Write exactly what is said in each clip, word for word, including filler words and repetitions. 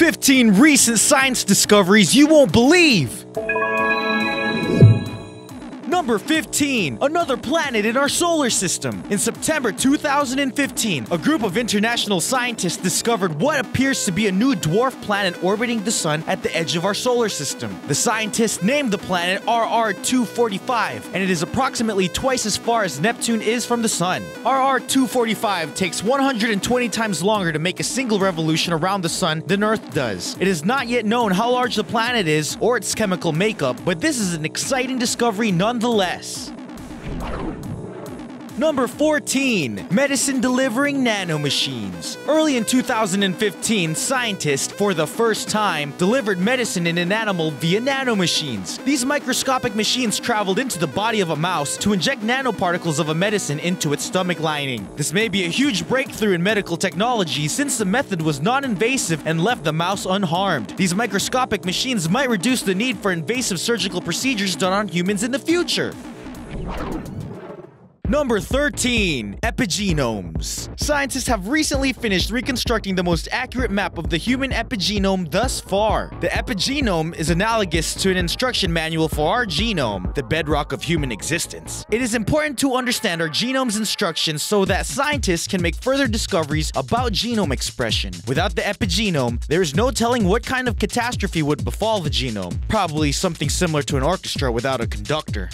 fifteen recent science discoveries you won't believe! Number fifteen. Another planet in our solar system. In September two thousand fifteen, a group of international scientists discovered what appears to be a new dwarf planet orbiting the sun at the edge of our solar system. The scientists named the planet R R two forty-five, and it is approximately twice as far as Neptune is from the sun. R R two forty-five takes one hundred twenty times longer to make a single revolution around the sun than Earth does. It is not yet known how large the planet is or its chemical makeup, but this is an exciting discovery nonetheless. Nonetheless. Number fourteen. Medicine Delivering Nanomachines. Early in two thousand fifteen, scientists, for the first time, delivered medicine in an animal via nanomachines. These microscopic machines traveled into the body of a mouse to inject nanoparticles of a medicine into its stomach lining. This may be a huge breakthrough in medical technology since the method was non-invasive and left the mouse unharmed. These microscopic machines might reduce the need for invasive surgical procedures done on humans in the future. Number thirteen. Epigenomes. Scientists have recently finished reconstructing the most accurate map of the human epigenome thus far. The epigenome is analogous to an instruction manual for our genome, the bedrock of human existence. It is important to understand our genome's instructions so that scientists can make further discoveries about genome expression. Without the epigenome, there is no telling what kind of catastrophe would befall the genome. Probably something similar to an orchestra without a conductor.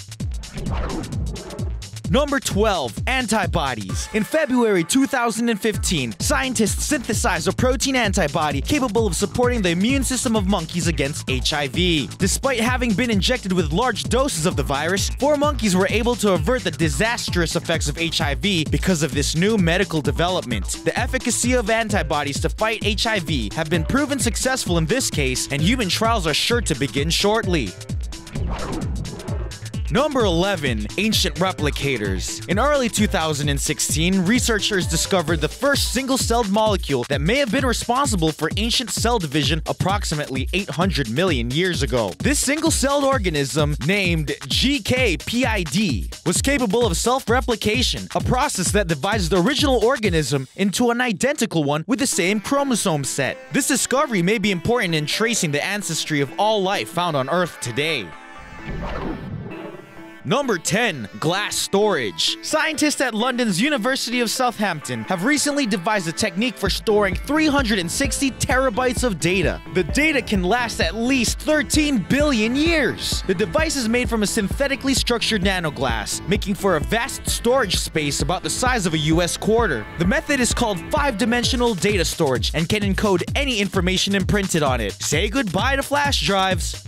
Number twelve. Antibodies. In February two thousand fifteen, scientists synthesized a protein antibody capable of supporting the immune system of monkeys against H I V. Despite having been injected with large doses of the virus, four monkeys were able to avert the disastrous effects of H I V because of this new medical development. The efficacy of antibodies to fight H I V have been proven successful in this case, and human trials are sure to begin shortly. Number eleven. Ancient Replicators. In early two thousand sixteen, researchers discovered the first single-celled molecule that may have been responsible for ancient cell division approximately eight hundred million years ago. This single-celled organism, named G K P I D, was capable of self-replication, a process that divides the original organism into an identical one with the same chromosome set. This discovery may be important in tracing the ancestry of all life found on Earth today. Number ten. Glass storage. Scientists at London's University of Southampton have recently devised a technique for storing three hundred sixty terabytes of data. The data can last at least thirteen billion years. The device is made from a synthetically structured nanoglass, making for a vast storage space about the size of a U S quarter. The method is called five-dimensional data storage and can encode any information imprinted on it. Say goodbye to flash drives.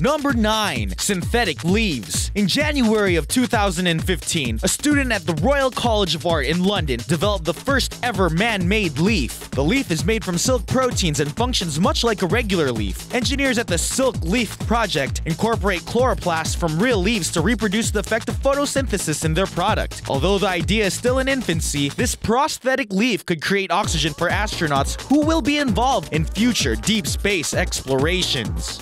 Number nine. Synthetic leaves. In January of two thousand fifteen, a student at the Royal College of Art in London developed the first ever man-made leaf. The leaf is made from silk proteins and functions much like a regular leaf. Engineers at the Silk Leaf Project incorporate chloroplasts from real leaves to reproduce the effect of photosynthesis in their product. Although the idea is still in infancy, this prosthetic leaf could create oxygen for astronauts who will be involved in future deep space explorations.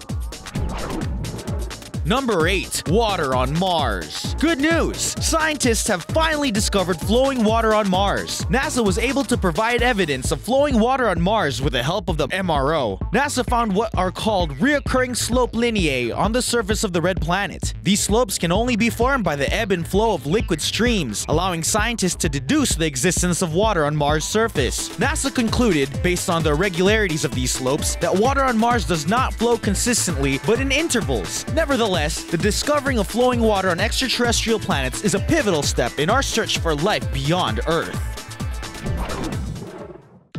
Number eight. Water on Mars. Good news! Scientists have finally discovered flowing water on Mars. NASA was able to provide evidence of flowing water on Mars with the help of the M R O. NASA found what are called reoccurring slope lineae on the surface of the red planet. These slopes can only be formed by the ebb and flow of liquid streams, allowing scientists to deduce the existence of water on Mars' surface. NASA concluded, based on the irregularities of these slopes, that water on Mars does not flow consistently, but in intervals. Nevertheless, the discovering of flowing water on extraterrestrial planets is a pivotal step in our search for life beyond Earth.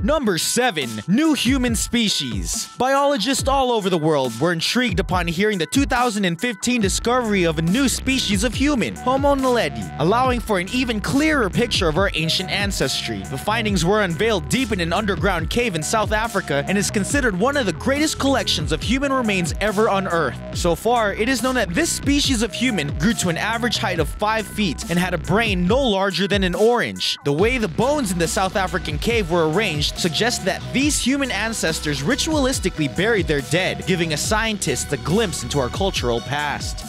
Number seven. New human species. Biologists all over the world were intrigued upon hearing the two thousand fifteen discovery of a new species of human, Homo naledi, allowing for an even clearer picture of our ancient ancestry. The findings were unveiled deep in an underground cave in South Africa and is considered one of the greatest collections of human remains ever unearthed. So far, it is known that this species of human grew to an average height of five feet and had a brain no larger than an orange. The way the bones in the South African cave were arranged suggests that these human ancestors ritualistically buried their dead, giving a scientist a glimpse into our cultural past.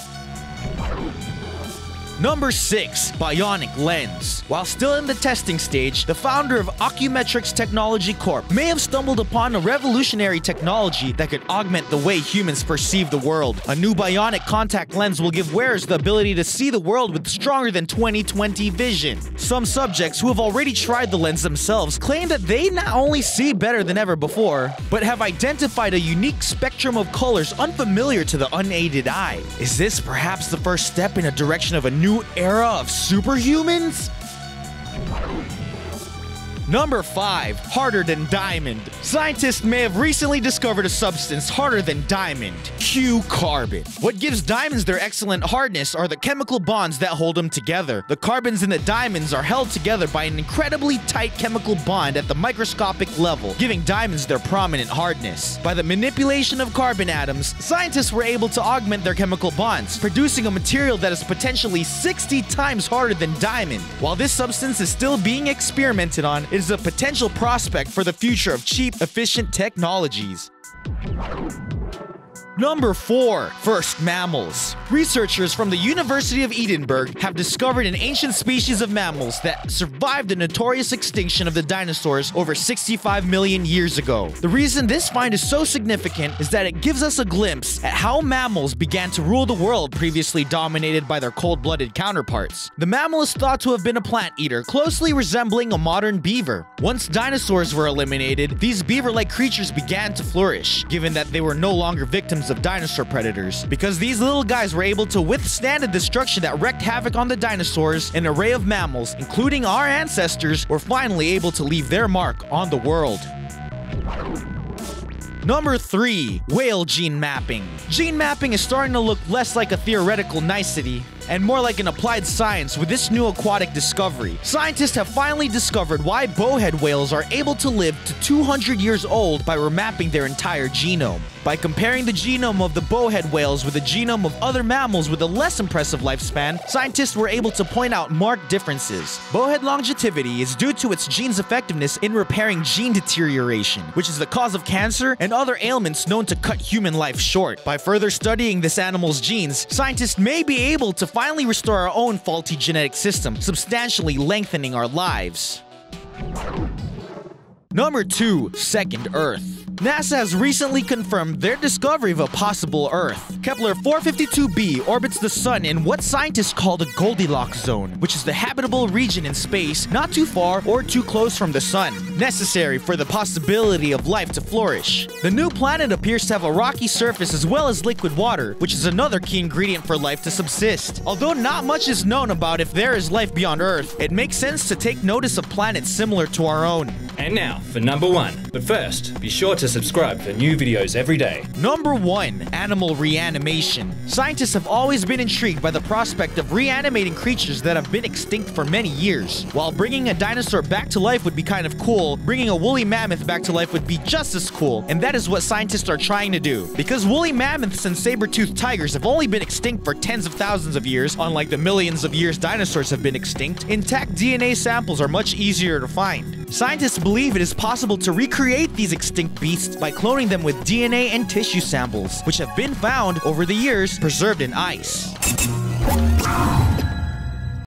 Number six, bionic lens. While still in the testing stage, the founder of Ocumetics Technology Corp may have stumbled upon a revolutionary technology that could augment the way humans perceive the world. A new bionic contact lens will give wearers the ability to see the world with stronger than twenty twenty vision. Some subjects who have already tried the lens themselves claim that they not only see better than ever before, but have identified a unique spectrum of colors unfamiliar to the unaided eye. Is this perhaps the first step in a direction of a new era of superhumans? Number five, harder than diamond. Scientists may have recently discovered a substance harder than diamond, Q-carbon. What gives diamonds their excellent hardness are the chemical bonds that hold them together. The carbons in the diamonds are held together by an incredibly tight chemical bond at the microscopic level, giving diamonds their prominent hardness. By the manipulation of carbon atoms, scientists were able to augment their chemical bonds, producing a material that is potentially sixty times harder than diamond. While this substance is still being experimented on, it is a potential prospect for the future of cheap, efficient technologies. Number four, first mammals. Researchers from the University of Edinburgh have discovered an ancient species of mammals that survived the notorious extinction of the dinosaurs over sixty-five million years ago. The reason this find is so significant is that it gives us a glimpse at how mammals began to rule the world previously dominated by their cold-blooded counterparts. The mammal is thought to have been a plant eater closely resembling a modern beaver. Once dinosaurs were eliminated, these beaver-like creatures began to flourish, given that they were no longer victims of dinosaur predators. Because these little guys were able to withstand a destruction that wreaked havoc on the dinosaurs, an array of mammals, including our ancestors, were finally able to leave their mark on the world. Number three, whale gene mapping. Gene mapping is starting to look less like a theoretical nicety and more like an applied science with this new aquatic discovery. Scientists have finally discovered why bowhead whales are able to live to two hundred years old by remapping their entire genome. By comparing the genome of the bowhead whales with the genome of other mammals with a less impressive lifespan, scientists were able to point out marked differences. Bowhead longevity is due to its gene's effectiveness in repairing gene deterioration, which is the cause of cancer and other ailments known to cut human life short. By further studying this animal's genes, scientists may be able to finally restore our own faulty genetic system, substantially lengthening our lives. Number two, second Earth. NASA has recently confirmed their discovery of a possible Earth. Kepler four fifty-two b orbits the Sun in what scientists call the Goldilocks zone, which is the habitable region in space not too far or too close from the Sun, necessary for the possibility of life to flourish. The new planet appears to have a rocky surface as well as liquid water, which is another key ingredient for life to subsist. Although not much is known about if there is life beyond Earth, it makes sense to take notice of planets similar to our own. And now for number one. But first, be sure to subscribe for new videos every day. Number one, animal reanimation. Scientists have always been intrigued by the prospect of reanimating creatures that have been extinct for many years. While bringing a dinosaur back to life would be kind of cool, bringing a woolly mammoth back to life would be just as cool, and that is what scientists are trying to do. Because woolly mammoths and saber-toothed tigers have only been extinct for tens of thousands of years, unlike the millions of years dinosaurs have been extinct, intact D N A samples are much easier to find. Scientists believe it is possible to recreate these extinct beasts by cloning them with D N A and tissue samples, which have been found over the years preserved in ice.